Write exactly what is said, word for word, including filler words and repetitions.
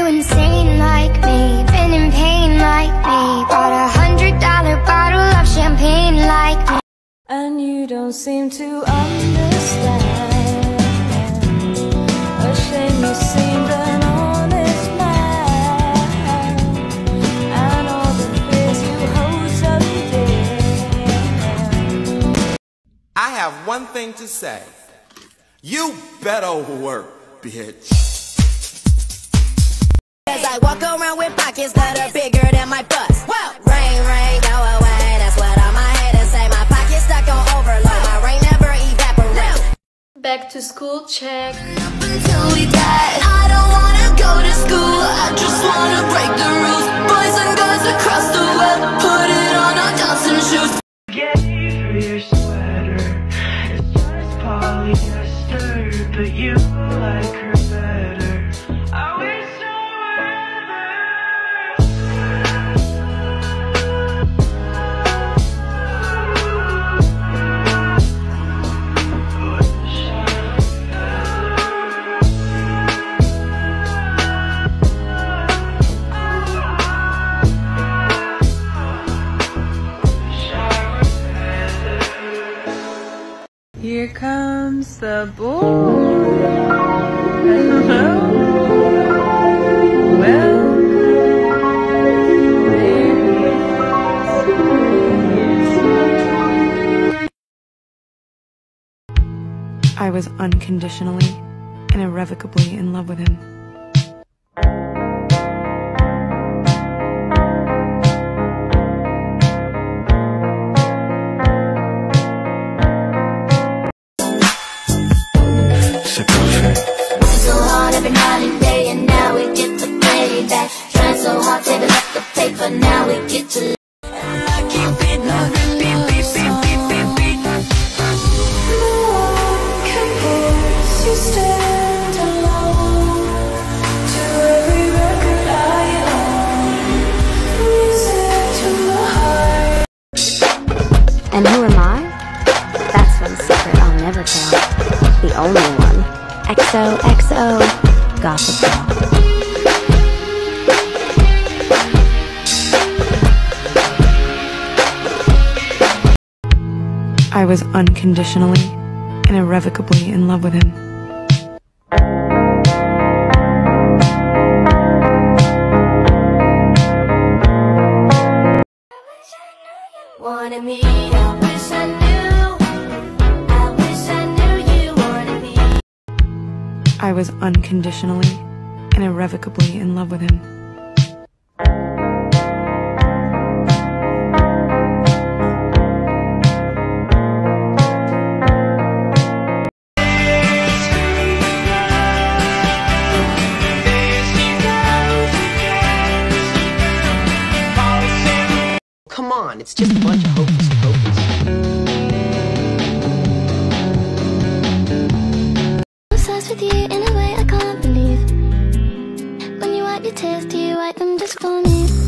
you insane like me? Been in pain like me? Bought a hundred dollar bottle of champagne like me. And you don't seem to understand. A shame you seem to. I have one thing to say. You better work, bitch. As I walk around with pockets that are bigger than my bust. Well, rain, rain, go away. That's what all my haters say. My pockets stuck on overload. My rain never evaporates. Back to school check. Up until we die. I don't wanna go to school. I just wanna break the rules. Boys and girls across the world. Put it on our Johnson shoes. Get you for your sweater. It's just polyester, but you like her better. I wish. Here comes the boy. Hello. Welcome. I was unconditionally and irrevocably in love with him. And who am I? That's one secret I'll never tell. The only one. X O X O Gossip Girl. I was unconditionally and irrevocably in love with him. Wanted me, I wish I knew. I wish I knew you wanted me. I was unconditionally and irrevocably in love with him. Come on, it's just a bunch of hopeless hopeless. Obsessed with you in a way I can't believe. When you wipe your tears, do you wipe them just for me?